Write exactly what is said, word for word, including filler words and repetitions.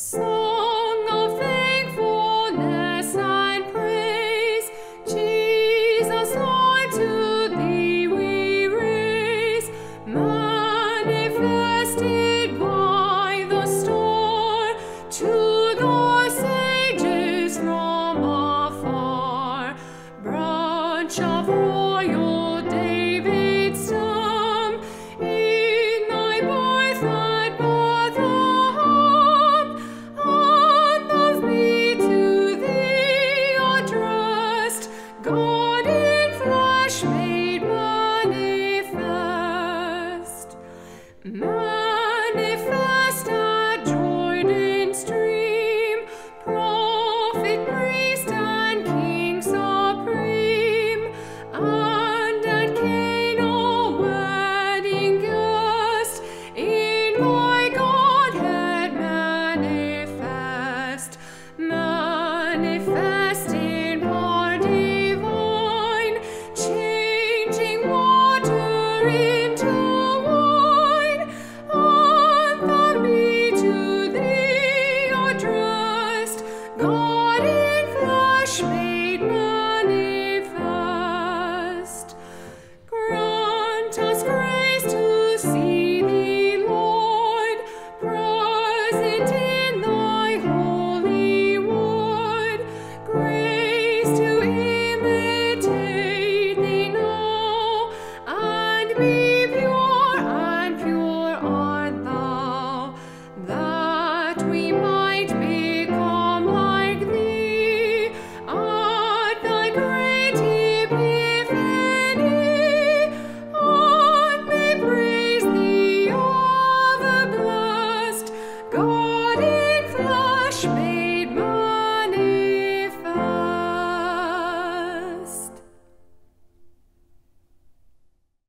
Song of thankfulness and praise, Jesus, Lord, to Thee we raise, manifested by the star, to Thy sages from afar, branch of royal David's stem, in Thy birth at God in flesh made manifest, manifest at Jordan's stream, prophet, priest, and king supreme, and at Cana wedding guest, in my Godhead manifest, manifest in power divine. Water